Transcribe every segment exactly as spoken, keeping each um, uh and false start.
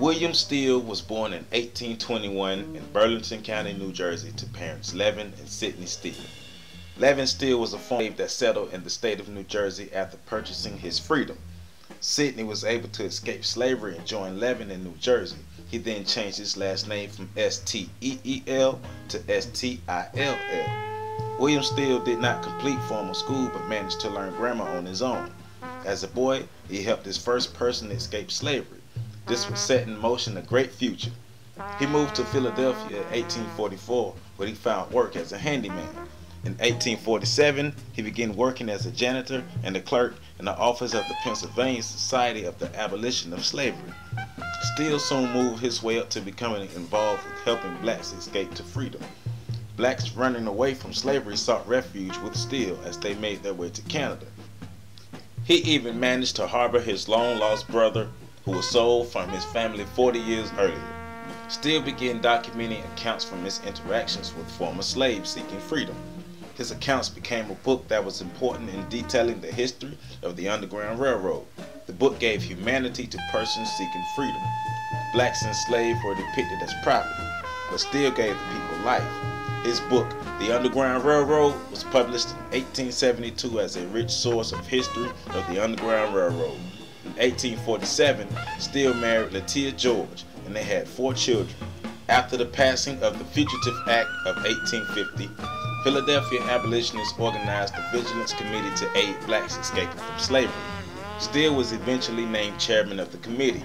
William Still was born in eighteen twenty-one in Burlington County, New Jersey, to parents Levin and Sidney Still. Levin Still was a former slave that settled in the state of New Jersey after purchasing his freedom. Sidney was able to escape slavery and join Levin in New Jersey. He then changed his last name from S T E E L to S T I L L. William Still did not complete formal school but managed to learn grammar on his own. As a boy, he helped his first person escape slavery. This would set in motion a great future. He moved to Philadelphia in eighteen forty-four, where he found work as a handyman. In eighteen forty-seven, he began working as a janitor and a clerk in the office of the Pennsylvania Society of the Abolition of Slavery. Still soon moved his way up to becoming involved with helping blacks escape to freedom. Blacks running away from slavery sought refuge with Still as they made their way to Canada. He even managed to harbor his long-lost brother, who was sold from his family forty years earlier. Still began documenting accounts from his interactions with former slaves seeking freedom. His accounts became a book that was important in detailing the history of the Underground Railroad. The book gave humanity to persons seeking freedom. Blacks enslaved were depicted as property, but Still gave the people life. His book, The Underground Railroad, was published in eighteen seventy-two as a rich source of history of the Underground Railroad. In eighteen forty-seven, Still married Letitia George, and they had four children. After the passing of the Fugitive Act of eighteen fifty, Philadelphia abolitionists organized the Vigilance Committee to aid blacks escaping from slavery. Still was eventually named chairman of the committee.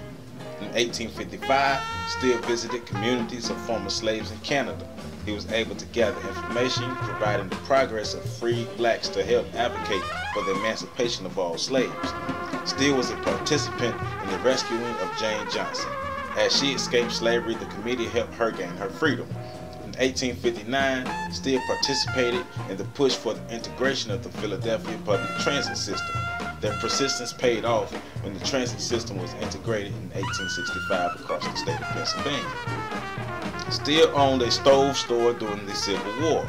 In eighteen fifty-five, Still visited communities of former slaves in Canada. He was able to gather information, providing the progress of freed blacks to help advocate for the emancipation of all slaves. Still was a participant in the rescuing of Jane Johnson. As she escaped slavery, the committee helped her gain her freedom. In eighteen fifty-nine, Still participated in the push for the integration of the Philadelphia public transit system. Their persistence paid off when the transit system was integrated in eighteen sixty-five across the state of Pennsylvania. Still owned a stove store during the Civil War.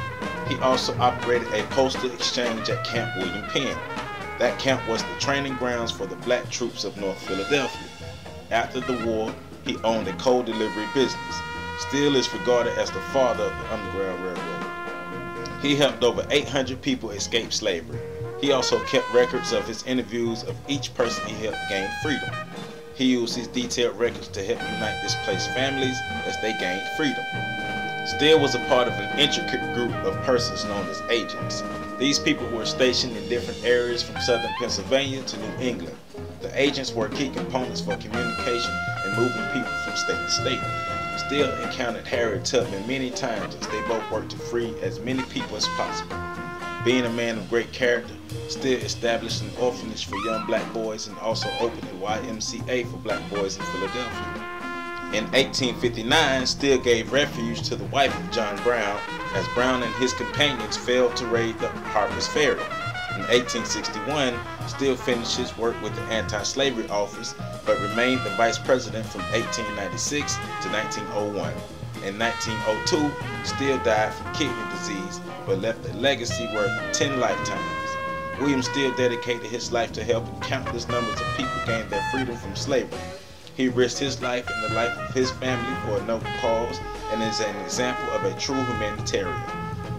He also operated a postal exchange at Camp William Penn. That camp was the training grounds for the black troops of North Philadelphia. After the war, he owned a coal delivery business. Still is regarded as the father of the Underground Railroad. He helped over eight hundred people escape slavery. He also kept records of his interviews of each person he helped gain freedom. He used his detailed records to help unite displaced families as they gained freedom. Still was a part of an intricate group of persons known as agents. These people were stationed in different areas from southern Pennsylvania to New England. The agents were key components for communication and moving people from state to state. Still encountered Harriet Tubman many times as they both worked to free as many people as possible. Being a man of great character, Still established an orphanage for young black boys and also opened a Y M C A for black boys in Philadelphia. In eighteen fifty-nine, Still gave refuge to the wife of John Brown, as Brown and his companions failed to raid the Harper's Ferry. In eighteen sixty-one, Still finished his work with the Anti-Slavery Office, but remained the vice president from eighteen ninety-six to nineteen oh one. In nineteen oh two, Still died from kidney disease, but left a legacy worth ten lifetimes. William Still dedicated his life to helping countless numbers of people gain their freedom from slavery. He risked his life and the life of his family for a noble cause and is an example of a true humanitarian.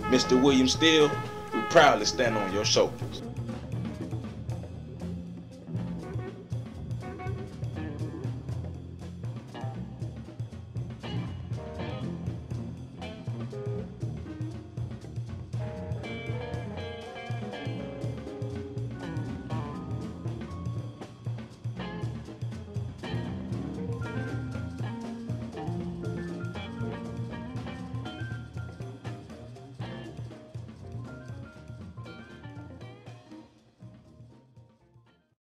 Mister William Still, we proudly stand on your shoulders.